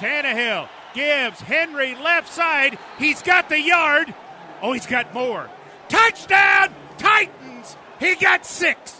Tannehill gives Henry left side. He's got the yard. Oh, he's got more. Touchdown, Titans. He got 6.